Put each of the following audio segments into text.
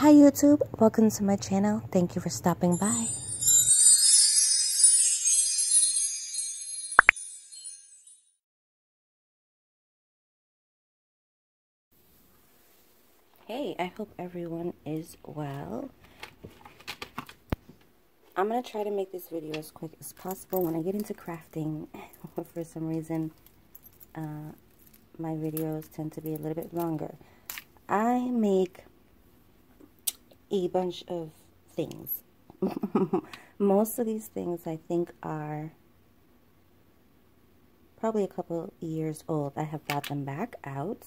Hi YouTube, welcome to my channel. Thank you for stopping by. Hey, I hope everyone is well. I'm gonna try to make this video as quick as possible. When I get into crafting, for some reason, my videos tend to be a little bit longer. I make a bunch of things. Most of these things I think are probably a couple years old. I have brought them back out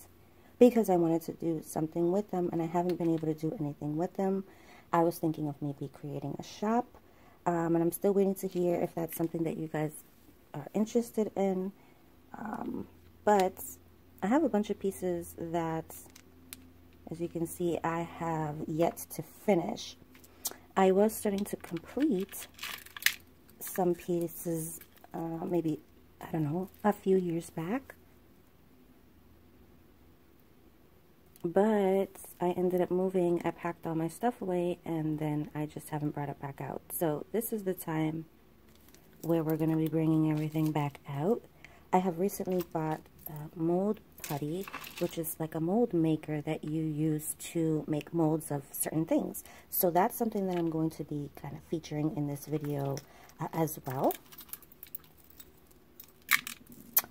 because I wanted to do something with them and I haven't been able to do anything with them. I was thinking of maybe creating a shop, and I'm still waiting to hear if that's something that you guys are interested in. But I have a bunch of pieces that, as you can see, I have yet to finish. I was starting to complete some pieces maybe, I don't know, a few years back. But I ended up moving, I packed all my stuff away, and then I just haven't brought it back out. So this is the time where we're going to be bringing everything back out. I have recently bought mold putty, which is like a mold maker that you use to make molds of certain things. So that's something that I'm going to be kind of featuring in this video as well.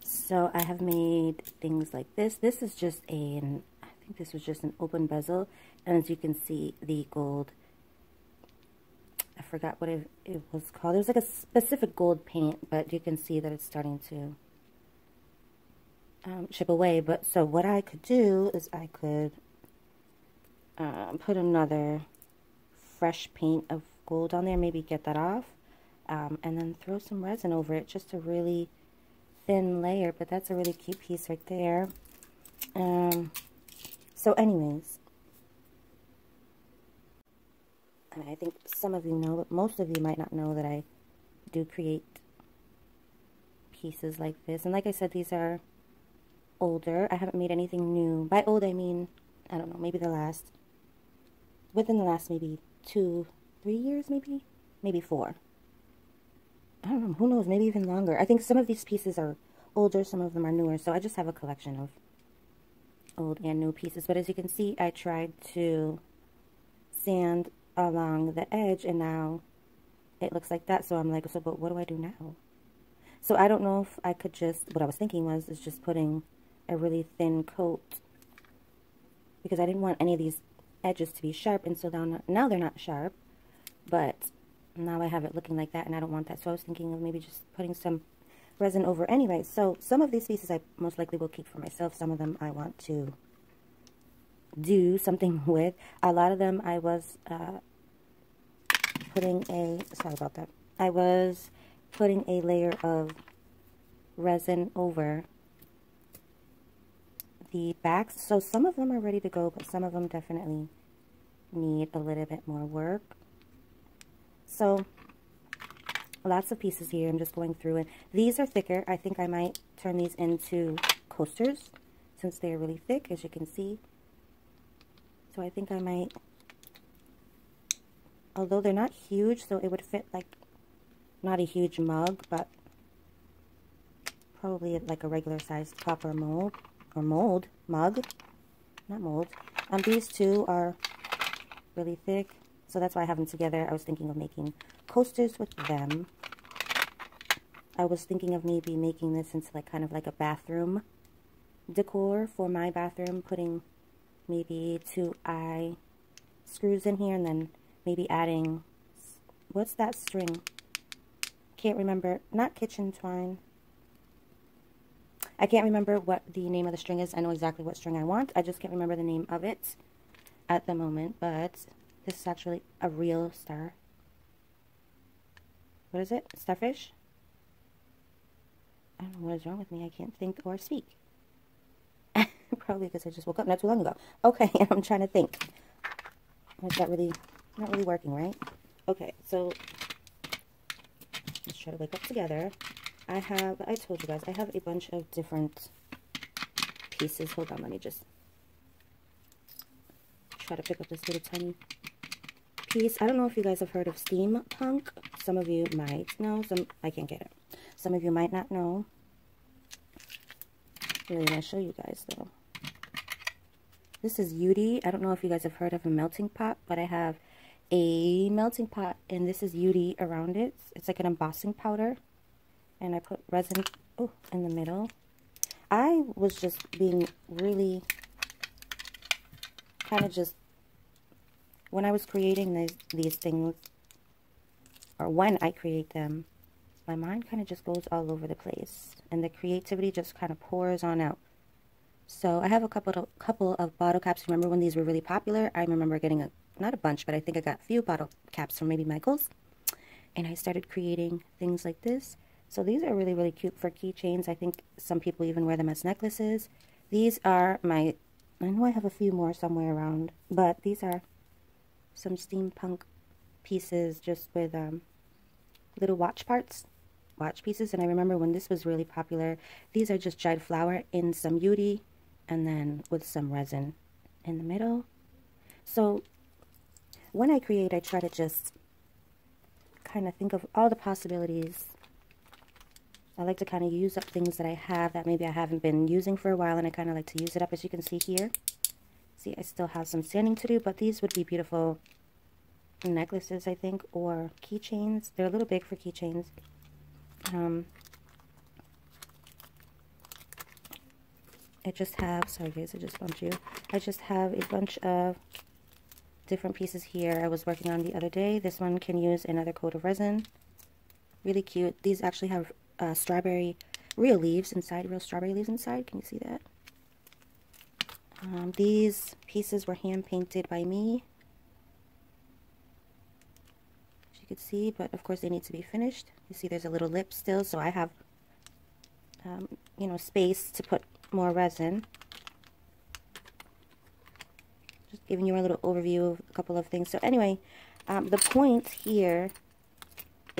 So I have made things like this. This is just an, I think this was just an open bezel, and as you can see, the gold, I forgot what it was called. It was like a specific gold paint, but you can see that it's starting to chip away. But so what I could do is I could put another fresh paint of gold on there, maybe get that off, and then throw some resin over it, just a really thin layer. But that's a really cute piece right there. So anyways, and I think some of you know, but most of you might not know that I do create pieces like this. And like I said, these are older. I haven't made anything new. By old I mean, I don't know, maybe within the last maybe 2-3 years, maybe 4, I don't know, who knows, maybe even longer. I think some of these pieces are older, some of them are newer, so I just have a collection of old and new pieces. But as you can see, I tried to sand along the edge and now it looks like that. So I'm like, so but what do I do now? So I don't know if I could just, what I was thinking was, is just putting a really thin coat, because I didn't want any of these edges to be sharp, and so now they're not sharp, but now I have it looking like that and I don't want that. So I was thinking of maybe just putting some resin over anyway. So some of these pieces I most likely will keep for myself, some of them I want to do something with. A lot of them I was putting a layer of resin over the backs. So some of them are ready to go, but some of them definitely need a little bit more work. So lots of pieces here. I'm just going through it. These are thicker. I think I might turn these into coasters since they're really thick, as you can see. So I think I might, although they're not huge, so it would fit like, not a huge mug, but probably like a regular sized cup or mold, mug, not mold. These two are really thick, so that's why I have them together. I was thinking of making coasters with them. I was thinking of maybe making this into like kind of like a bathroom decor for my bathroom, putting maybe 2 eye screws in here and then maybe adding, what's that string? Can't remember, not kitchen twine. I can't remember what the name of the string is. I know exactly what string I want. I just can't remember the name of it at the moment, but this is actually a real star. What is it? Starfish? I don't know what is wrong with me. I can't think or speak. Probably because I just woke up not too long ago. Okay, I'm trying to think. Is that really, not really working, right? Okay, so let's try to wake up together. I told you guys, I have a bunch of different pieces. Hold on, let me just try to pick up this little tiny piece. I don't know if you guys have heard of steampunk. Some of you might know. I can't get it. Some of you might not know. Really want to show you guys though. This is Yudi. I don't know if you guys have heard of a melting pot, but I have a melting pot and this is Yudi around it. It's like an embossing powder. And I put resin in the middle. I was just being really kind of just, when I was creating these things, or when I create them, my mind kind of just goes all over the place and the creativity just kind of pours on out. So I have a couple of bottle caps. Remember when these were really popular? I remember getting not a bunch, but I think I got a few bottle caps from maybe Michael's. And I started creating things like this. So these are really, really cute for keychains. I think some people even wear them as necklaces. These are my, I know I have a few more somewhere around, but these are some steampunk pieces just with little watch pieces. And I remember when this was really popular, these are just dried flower in some Yudi and then with some resin in the middle. So when I create, I try to just kind of think of all the possibilities. I like to kind of use up things that I have that maybe I haven't been using for a while, and I kind of like to use it up, as you can see here. See, I still have some sanding to do, but these would be beautiful necklaces, I think, or keychains. They're a little big for keychains. I just have a bunch of different pieces here I was working on the other day. This one can use another coat of resin. Really cute. These actually have real strawberry leaves inside. Can you see that? These pieces were hand painted by me, as you can see, but of course they need to be finished. You see there's a little lip still, so I have space to put more resin. Just giving you a little overview of a couple of things. So anyway, the point here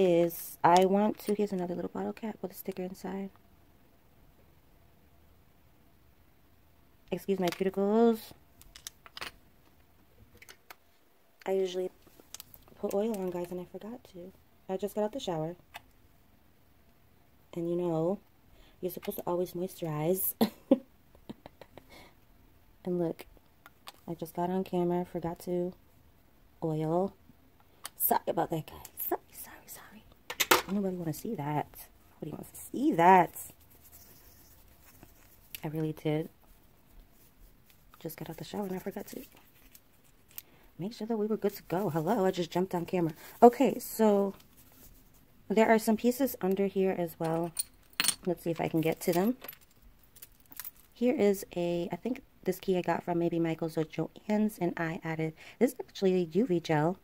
is I want to, here's another little bottle cap with a sticker inside. Excuse my cuticles. I usually put oil on, guys, and I forgot to. I just got out the shower. And you know, you're supposed to always moisturize. And look, I just got on camera, forgot to oil. Sorry about that, guys. Sorry. Anybody want to see that? Nobody wants to see that. I really did. Just got out the shower and I forgot to make sure that we were good to go. Hello, I just jumped on camera. Okay, so there are some pieces under here as well. Let's see if I can get to them. Here is I think this key I got from maybe Michael's or Joann's, and I added, this is actually UV gel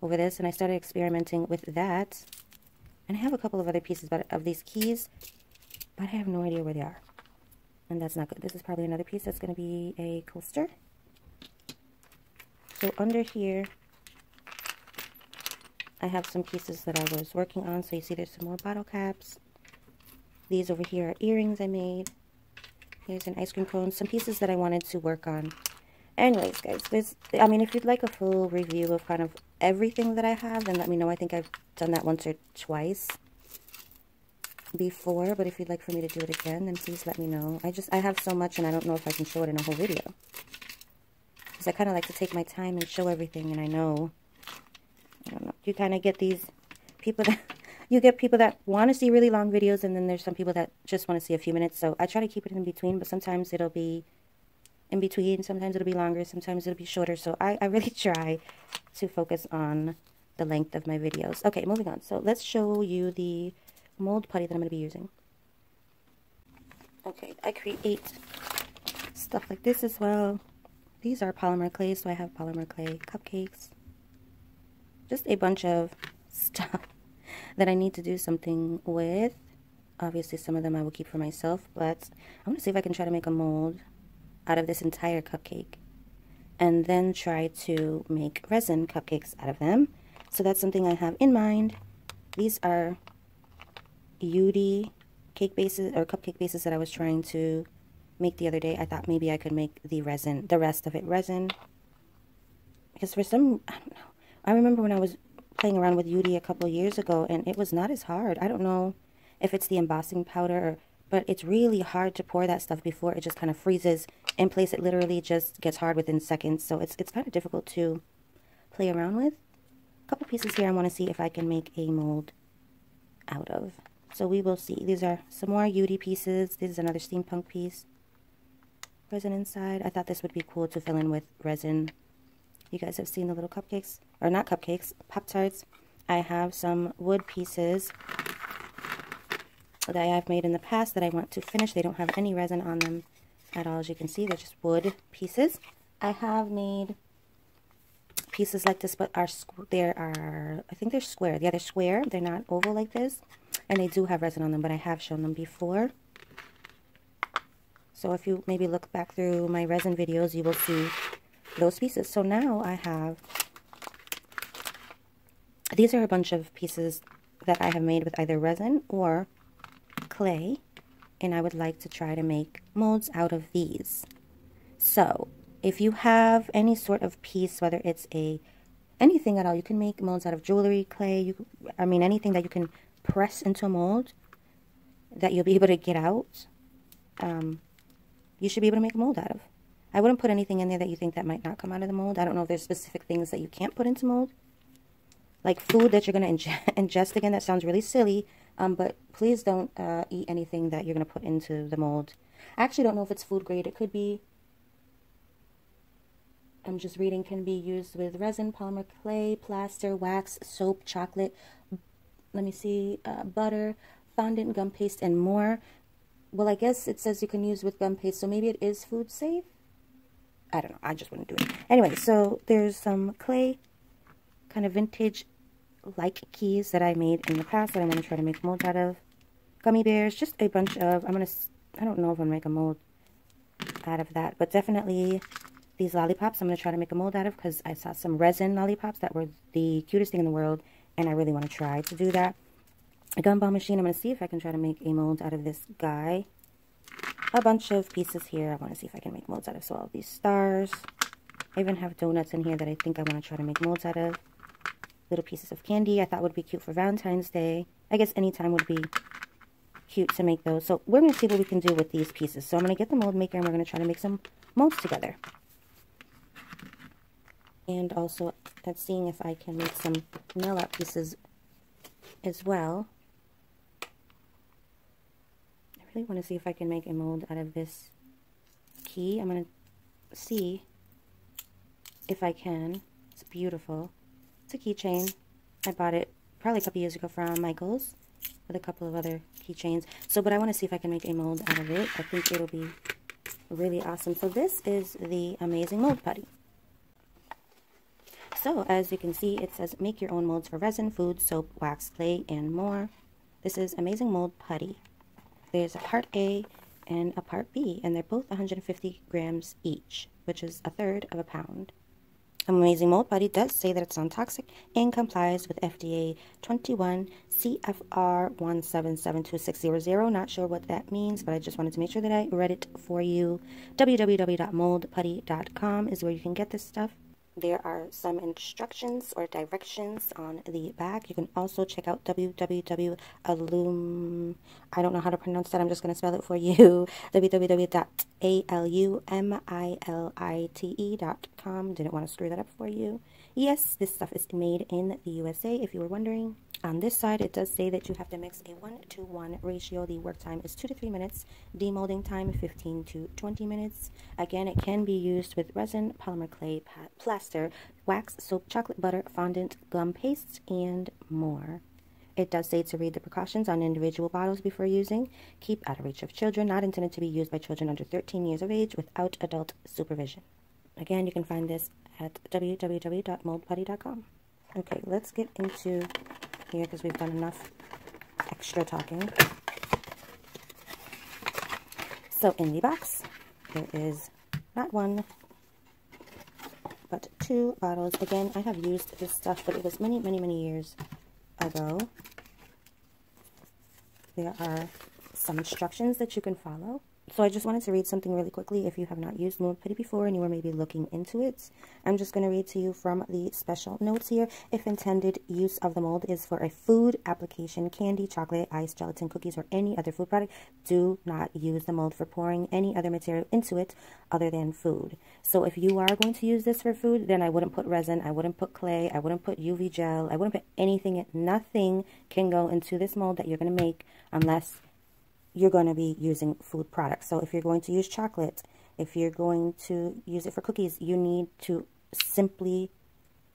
over this, and I started experimenting with that. And I have a couple of other pieces of these keys, but I have no idea where they are. And that's not good. This is probably another piece that's going to be a coaster. So under here, I have some pieces that I was working on. So you see there's some more bottle caps. These over here are earrings I made. Here's an ice cream cone. Some pieces that I wanted to work on. Anyways, guys, if you'd like a full review of kind of everything that I have, then let me know. I think I've done that once or twice before, but if you'd like for me to do it again, then please let me know. I have so much and I don't know if I can show it in a whole video, because I kind of like to take my time and show everything. And I don't know, you kind of get these people that you get people that want to see really long videos, and then there's some people that just want to see a few minutes. So I try to keep it in between, but sometimes it'll be in between, sometimes it'll be longer, sometimes it'll be shorter. So I really try to focus on the length of my videos. Okay, moving on. So let's show you the mold putty that I'm going to be using. Okay, I create stuff like this as well. These are polymer clay, so I have polymer clay cupcakes. Just a bunch of stuff that I need to do something with. Obviously, some of them I will keep for myself, but I'm going to see if I can try to make a mold out of this entire cupcake and then try to make resin cupcakes out of them. So that's something I have in mind. These are Yudi cake bases or cupcake bases that I was trying to make the other day. I thought maybe I could make the rest of it resin. because for some, I don't know, I remember when I was playing around with Yudi a couple of years ago, and it was not as hard. I don't know if it's the embossing powder, or, but it's really hard to pour that stuff before it just kind of freezes in place. It literally just gets hard within seconds, so it's kind of difficult to play around with. A couple pieces here I want to see if I can make a mold out of. So we will see. These are some more Yudi pieces. This is another steampunk piece. Resin inside. I thought this would be cool to fill in with resin. You guys have seen the little cupcakes, or not cupcakes, Pop-Tarts. I have some wood pieces that I have made in the past that I want to finish. They don't have any resin on them at all, as you can see. They're just wood pieces. I have made pieces like this, but I think they're square. Yeah, they're square. They're not oval like this. And they do have resin on them, but I have shown them before. So if you maybe look back through my resin videos, you will see those pieces. So now I have, these are a bunch of pieces that I have made with either resin or clay, and I would like to try to make molds out of these. So if you have any sort of piece, whether it's anything at all, you can make molds out of jewelry, clay, anything that you can press into a mold that you'll be able to get out, you should be able to make a mold out of. I wouldn't put anything in there that you think that might not come out of the mold. I don't know if there's specific things that you can't put into mold, like food that you're going to ingest. Again, that sounds really silly, but please don't eat anything that you're going to put into the mold. I actually don't know if it's food grade. It could be, I'm just reading, can be used with resin, polymer, clay, plaster, wax, soap, chocolate, let me see, butter, fondant, gum paste, and more. Well, I guess it says you can use with gum paste, so maybe it is food safe? I don't know. I just wouldn't do it. Anyway, so there's some clay, kind of vintage-like keys that I made in the past that I'm going to try to make molds out of. Gummy bears, just a bunch of, I don't know if I'm going to make a mold out of that, but definitely these lollipops I'm going to try to make a mold out of, because I saw some resin lollipops that were the cutest thing in the world, and I really want to try to do that. A gumball machine. I'm going to see if I can try to make a mold out of this guy. A bunch of pieces here I want to see if I can make molds out of. So all these stars. I even have donuts in here that I think I want to try to make molds out of. Little pieces of candy I thought would be cute for Valentine's Day. I guess any time would be cute to make those. So we're going to see what we can do with these pieces. So I'm going to get the mold maker and we're going to try to make some molds together. And also at seeing if I can make some nail art pieces as well. I really want to see if I can make a mold out of this key. I'm going to see if I can. It's beautiful. It's a keychain. I bought it probably a couple years ago from Michael's with a couple of other keychains. So, but I want to see if I can make a mold out of it. I think it'll be really awesome. So this is the Amazing Mold Putty. So, as you can see, it says, make your own molds for resin, food, soap, wax, clay, and more. This is Amazing Mold Putty. There's a part A and a part B, and they're both 150 grams each, which is a third of a pound. Amazing Mold Putty does say that it's non-toxic and complies with FDA 21 CFR 1772600. Not sure what that means, but I just wanted to make sure that I read it for you. www.moldputty.com is where you can get this stuff. There are some instructions or directions on the back. You can also check out I don't know how to pronounce that. I'm just going to spell it for you. www.alumilite.com. Didn't want to screw that up for you. Yes, this stuff is made in the USA, if you were wondering. On this side, it does say that you have to mix a 1-to-1 ratio. The work time is 2 to 3 minutes. Demolding time, 15 to 20 minutes. Again, it can be used with resin, polymer clay, plaster, wax, soap, chocolate, butter, fondant, gum paste, and more. It does say to read the precautions on individual bottles before using. Keep out of reach of children. Not intended to be used by children under 13 years of age without adult supervision. Again, you can find this at www.moldputty.com. Okay, let's get into here because we've done enough extra talking. So in the box, there is not one, but two bottles. Again, I have used this stuff, but it was many, many, many years ago. There are some instructions that you can follow. So I just wanted to read something really quickly. If you have not used Mold Putty before and you were maybe looking into it, I'm just going to read to you from the special notes here. If intended use of the mold is for a food application, candy, chocolate, ice, gelatin, cookies, or any other food product, do not use the mold for pouring any other material into it other than food. So if you are going to use this for food, then I wouldn't put resin, I wouldn't put clay, I wouldn't put UV gel, I wouldn't put anything. Nothing can go into this mold that you're going to make unless you're going to be using food products. So if you're going to use chocolate, if you're going to use it for cookies, you need to simply,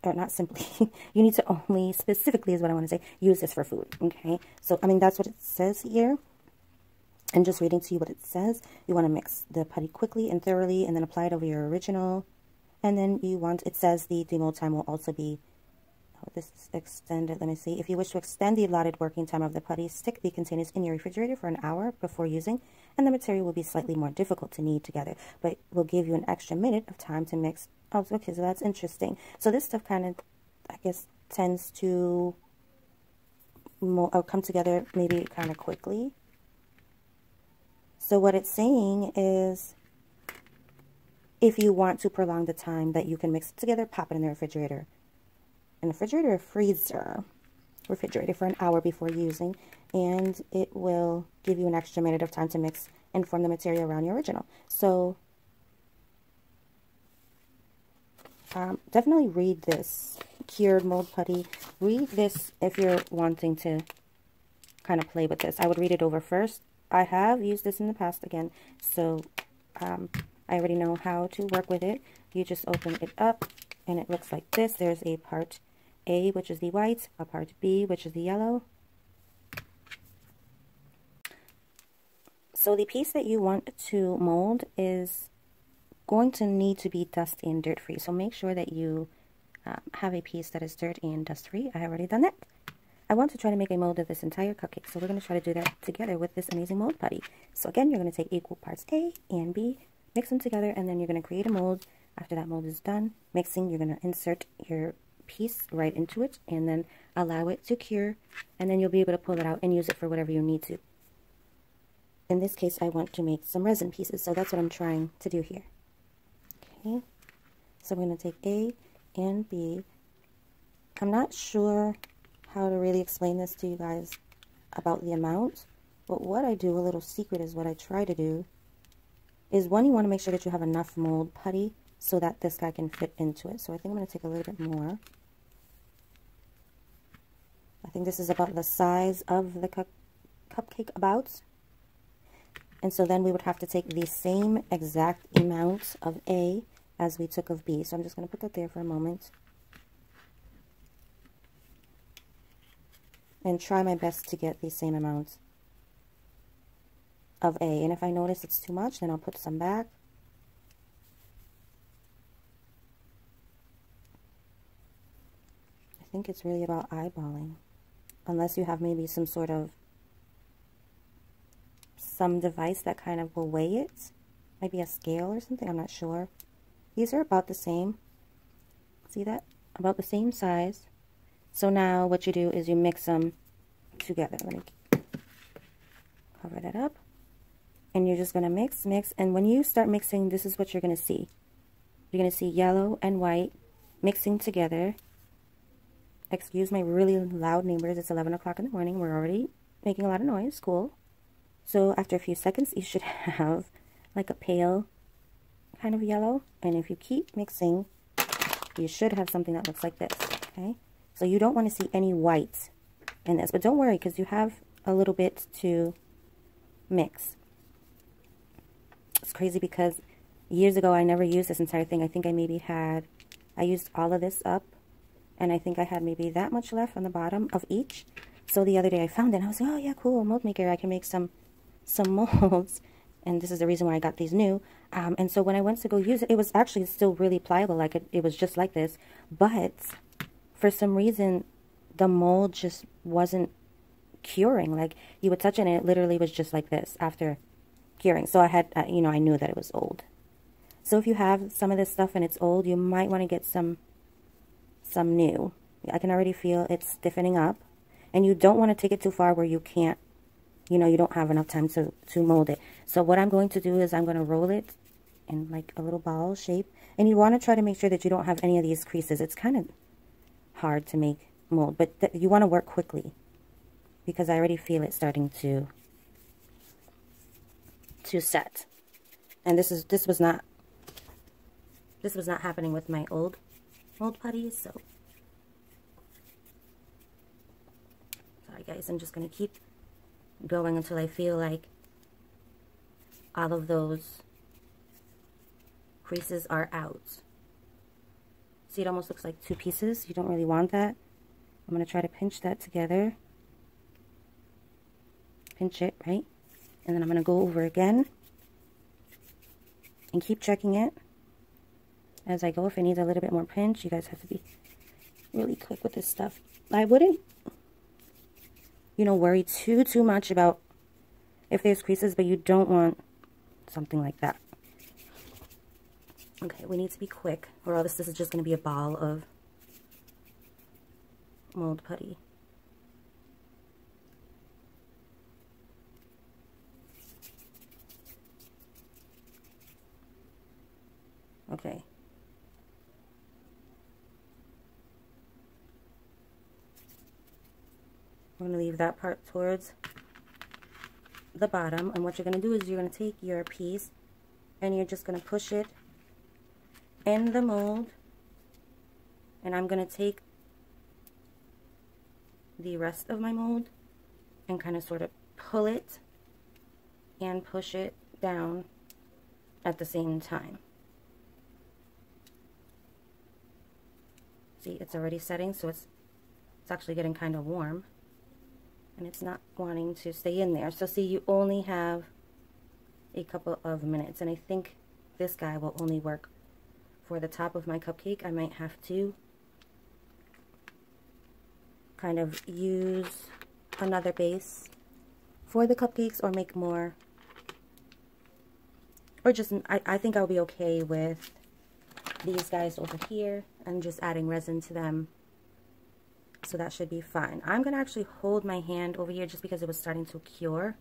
or not simply, you need to only, specifically is what I want to say, use this for food, okay? So, I mean, that's what it says here. I'm just reading to you what it says. You want to mix the putty quickly and thoroughly and then apply it over your original. And then you want, it says the demold time will also be, oh, this is extended. Let me see. If you wish to extend the allotted working time of the putty, stick the containers in your refrigerator for an hour before using, and the material will be slightly more difficult to knead together, but will give you an extra minute of time to mix. Oh, okay, so that's interesting. So this stuff kind of, I guess, tends to come together maybe kind of quickly. So what it's saying is, if you want to prolong the time that you can mix it together, pop it in the refrigerator. In the refrigerator or freezer, refrigerator for an hour before using, and it will give you an extra minute of time to mix and form the material around your original. So definitely read this cured mold putty. Read this if you're wanting to kind of play with this. I would read it over first. I have used this in the past again, so I already know how to work with it. You just open it up and it looks like this. There's a part A, which is the white, a part B, which is the yellow. So the piece that you want to mold is going to need to be dust and dirt free. So make sure that you have a piece that is dirt and dust free. I already done that. I want to try to make a mold of this entire cupcake. So we're going to try to do that together with this amazing mold putty. So again, you're going to take equal parts A and B, mix them together, and then you're going to create a mold. After that mold is done mixing, you're going to insert your piece right into it and then allow it to cure, and then you'll be able to pull it out and use it for whatever you need to. In this case, I want to make some resin pieces, so that's what I'm trying to do here. Okay, so I'm going to take A and B. I'm not sure how to really explain this to you guys about the amount, but what I do, a little secret is what I try to do, is one, you want to make sure that you have enough mold putty so that this guy can fit into it. So I think I'm going to take a little bit more. I think this is about the size of the cupcake about. And so then we would have to take the same exact amount of A as we took of B. So I'm just going to put that there for a moment. And try my best to get the same amount of A. And if I notice it's too much, then I'll put some back. I think it's really about eyeballing, unless you have maybe some sort of some device that kind of will weigh it, maybe a scale or something, I'm not sure. These are about the same, see that, about the same size. So now what you do is you mix them together. Let me cover that up, and you're just going to mix, and when you start mixing, this is what you're going to see. You're going to see yellow and white mixing together. Excuse my really loud neighbors, it's 11 o'clock in the morning, we're already making a lot of noise, cool. So after a few seconds, you should have like a pale kind of yellow, and if you keep mixing, you should have something that looks like this, okay? So you don't want to see any white in this, but don't worry, because you have a little bit to mix. It's crazy because years ago, I never used this entire thing. I think I maybe had, I used all of this up. And I think I had maybe that much left on the bottom of each. So the other day I found it and I was like, oh yeah, cool, mold maker, I can make some molds. And this is the reason why I got these new. And so when I went to go use it, it was actually still really pliable. Like it was just like this. But for some reason, the mold just wasn't curing. Like you would touch it and it literally was just like this after curing. So I had, you know, I knew that it was old. So if you have some of this stuff and it's old, you might want to get some new. I can already feel it's stiffening up, and you don't want to take it too far where you can't you know, you don't have enough time to mold it. So what I'm going to do is I'm going to roll it in like a little ball shape. And you want to try to make sure that you don't have any of these creases. It's kind of hard to make mold, but you want to work quickly because I already feel it starting to set. And this was not happening with my old mold putty, so sorry guys, I'm just going to keep going until I feel like all of those creases are out. See, it almost looks like two pieces. You don't really want that. I'm going to try to pinch that together. Pinch it, right? And then I'm going to go over again and keep checking it as I go. If it needs a little bit more pinch, you guys have to be really quick with this stuff. I wouldn't, you know, worry too much about if there's creases, but you don't want something like that. Okay, we need to be quick, or else this is just going to be a ball of mold putty. Okay. We're going to leave that part towards the bottom, and what you're going to do is you're going to take your piece and you're just going to push it in the mold, and I'm going to take the rest of my mold and kind of sort of pull it and push it down at the same time. See, it's already setting, so it's actually getting kind of warm. And it's not wanting to stay in there. So see, you only have a couple of minutes. And I think this guy will only work for the top of my cupcake. I might have to kind of use another base for the cupcakes or make more. Or just, I think I'll be okay with these guys over here and just adding resin to them. So that should be fine. I'm going to actually hold my hand over here just because it was starting to cure.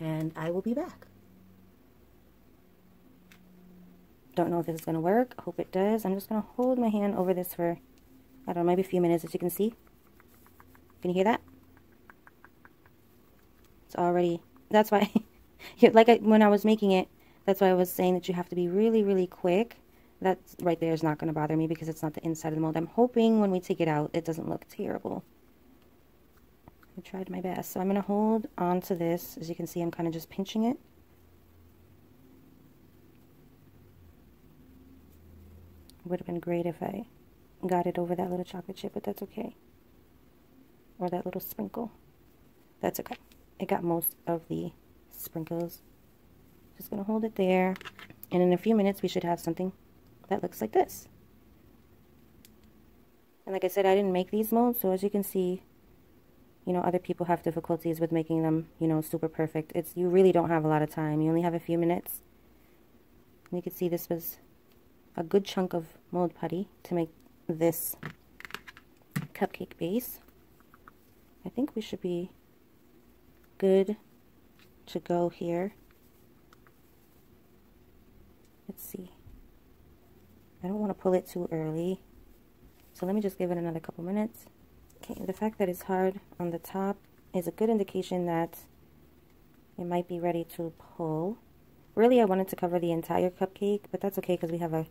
And I will be back. Don't know if this is going to work. I hope it does. I'm just going to hold my hand over this for, I don't know, maybe a few minutes, as you can see. Can you hear that? It's already, that's why, like when I was making it, that's why I was saying that you have to be really, really quick. That right there is not going to bother me because it's not the inside of the mold. I'm hoping when we take it out, it doesn't look terrible. I tried my best. So I'm going to hold on to this. As you can see, I'm kind of just pinching it. It would have been great if I got it over that little chocolate chip, but that's okay. Or that little sprinkle. That's okay. It got most of the sprinkles. Just going to hold it there. And in a few minutes, we should have something that looks like this. And like I said, I didn't make these molds, so as you can see, you know, other people have difficulties with making them, you know, super perfect. It's, you really don't have a lot of time. You only have a few minutes. And you can see this was a good chunk of mold putty to make this cupcake base. I think we should be good to go here. Let's see. I don't want to pull it too early, so let me just give it another couple minutes. Okay, the fact that it's hard on the top is a good indication that it might be ready to pull. Really, I wanted to cover the entire cupcake, but that's okay because we have a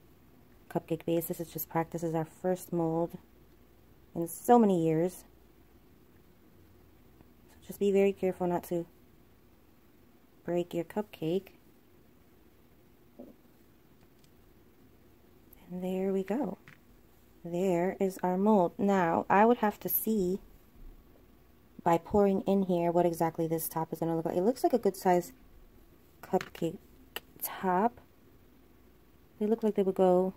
cupcake base. This is just practice. This is our first mold in so many years. So just be very careful not to break your cupcake. There we go. There is our mold. Now, I would have to see by pouring in here what exactly this top is going to look like. It looks like a good size cupcake top. They look like they would go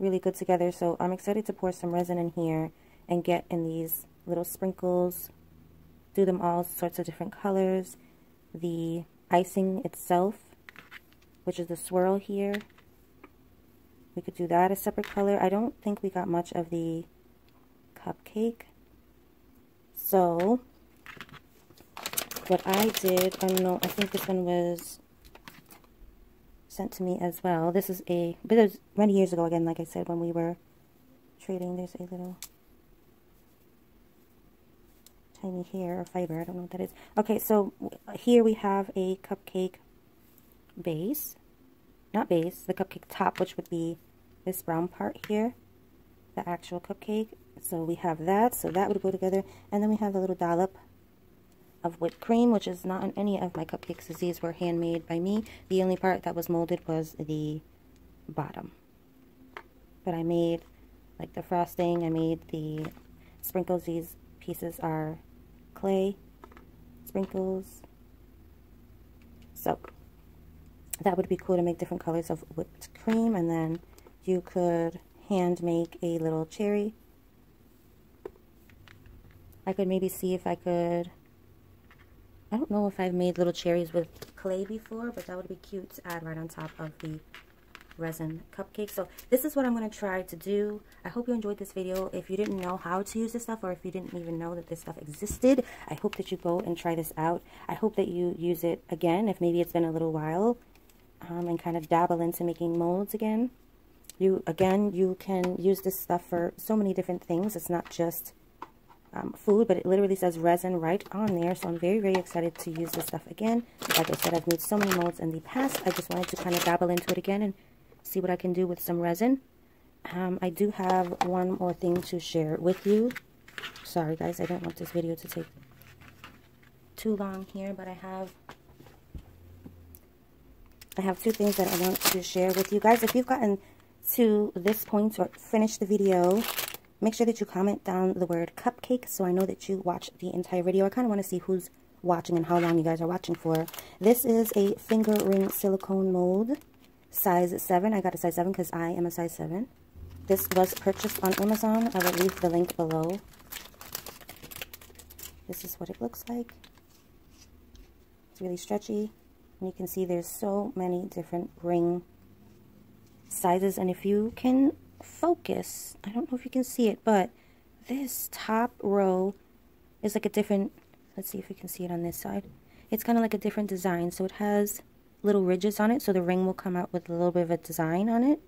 really good together, so I'm excited to pour some resin in here and get in these little sprinkles, do them all sorts of different colors. The icing itself, which is the swirl here. We could do that a separate color. I don't think we got much of the cupcake. So what I did, I don't know, I think this one was sent to me as well. This is a, but it was many years ago again, like I said, when we were trading. There's a little tiny hair or fiber, I don't know what that is. Okay, so here we have a cupcake base, not base, the cupcake top, which would be this brown part here, the actual cupcake. So we have that, so that would go together. And then we have the little dollop of whipped cream, which is not on any of my cupcakes, as these were handmade by me. The only part that was molded was the bottom. But I made like the frosting, I made the sprinkles. These pieces are clay sprinkles. So that would be cool to make different colors of whipped cream, and then you could hand make a little cherry. I could maybe see if I could, I don't know if I've made little cherries with clay before, but that would be cute to add right on top of the resin cupcake. So this is what I'm going to try to do. I hope you enjoyed this video. If you didn't know how to use this stuff, or if you didn't even know that this stuff existed, I hope that you go and try this out. I hope that you use it again, if maybe it's been a little while, and kind of dabble into making molds again. You can use this stuff for so many different things. It's not just food, but it literally says resin right on there. So I'm very, very excited to use this stuff again. Like I said, I've made so many molds in the past. I just wanted to kind of dabble into it again and see what I can do with some resin. I do have one more thing to share with you. Sorry guys, I don't want this video to take too long here, but I have two things that I want to share with you guys. If you've gotten to this point or finished the video, make sure that you comment down the word cupcake so I know that you watched the entire video. I kind of want to see who's watching and how long you guys are watching for. This is a finger ring silicone mold, size 7. I got a size 7 because I am a size 7. This was purchased on Amazon. I will leave the link below. This is what it looks like. It's really stretchy. And you can see there's so many different ring sizes. And if you can focus, I don't know if you can see it, but this top row is like a different, let's see if you can see it on this side. It's kind of like a different design. So it has little ridges on it, so the ring will come out with a little bit of a design on it.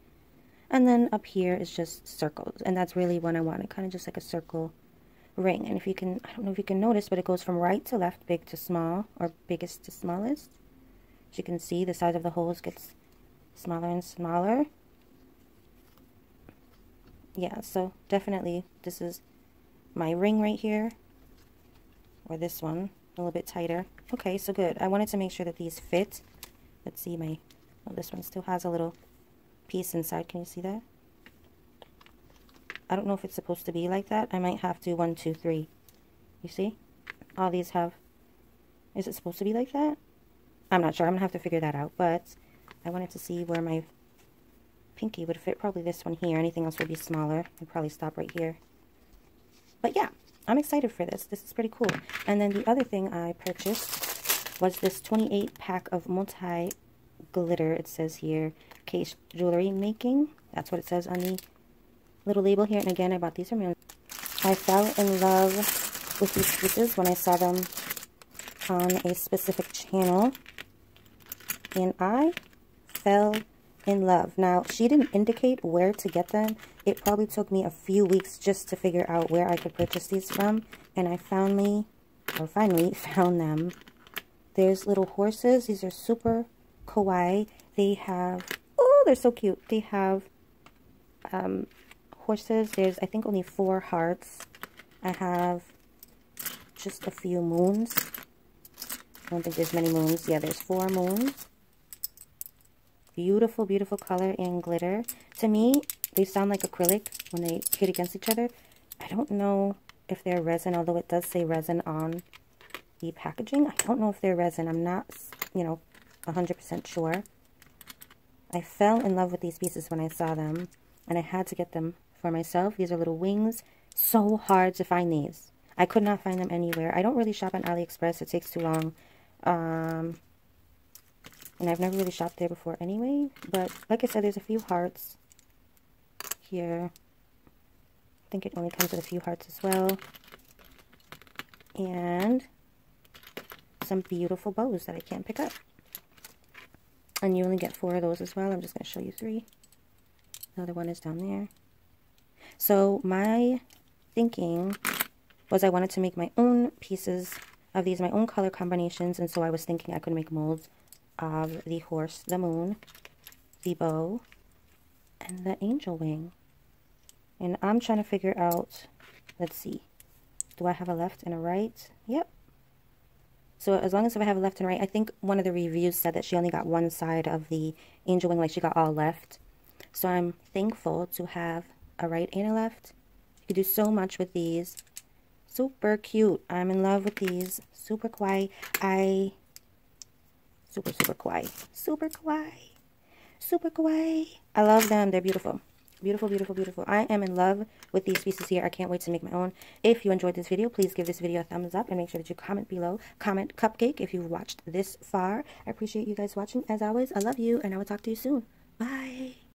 And then up here is just circles, and that's really what I wanted, kind of just like a circle ring. And if you can, I don't know if you can notice, but it goes from right to left, big to small, or biggest to smallest. As you can see, the size of the holes gets smaller and smaller. Yeah, so definitely this is my ring right here, or this one, a little bit tighter. Okay, so good. I wanted to make sure that these fit. Let's see my, oh, this one still has a little piece inside. Can you see that? I don't know if it's supposed to be like that. I might have to 1, 2, 3. You see? All these have, is it supposed to be like that? I'm not sure. I'm going to have to figure that out, but I wanted to see where my pinky would fit. Probably this one here. Anything else would be smaller. I'd probably stop right here. But yeah, I'm excited for this. This is pretty cool. And then the other thing I purchased was this 28-pack of multi-glitter, it says here, case jewelry making. That's what it says on the little label here. And again, I bought these from Amazon. I fell in love with these pieces when I saw them on a specific channel. And I fell in love. Now, she didn't indicate where to get them. It probably took me a few weeks just to figure out where I could purchase these from. And I finally found them. There's little horses. These are super kawaii. They have, oh, they're so cute. They have horses. There's, I think, only 4 hearts. I have just a few moons. I don't think there's many moons. Yeah, there's 4 moons. Beautiful, beautiful color and glitter. To me, they sound like acrylic when they hit against each other. I don't know if they're resin, although it does say resin on the packaging. I don't know if they're resin. I'm not, 100% sure. I fell in love with these pieces when I saw them, and I had to get them for myself. These are little wings. So hard to find these. I could not find them anywhere. I don't really shop on AliExpress. It takes too long. And I've never really shopped there before anyway. But like I said, there's a few hearts here. I think it only comes with a few hearts as well. And some beautiful bows that I can't pick up. And you only get 4 of those as well. I'm just going to show you 3. The other one is down there. So my thinking was I wanted to make my own pieces of these, my own color combinations. And so I was thinking I could make molds of the horse, the moon, the bow, and the angel wing. And I'm trying to figure out, let's see, do I have a left and a right? Yep. So as long as I have a left and right, I think one of the reviews said that she only got one side of the angel wing, like she got all left. So I'm thankful to have a right and a left. You can do so much with these. Super cute. I'm in love with these. Super kawaii. Super kawaii. Super kawaii. Super kawaii. I love them. They're beautiful. Beautiful, beautiful, beautiful. I am in love with these pieces here. I can't wait to make my own. If you enjoyed this video, please give this video a thumbs up and make sure that you comment below. Comment cupcake if you've watched this far. I appreciate you guys watching. As always, I love you and I will talk to you soon. Bye.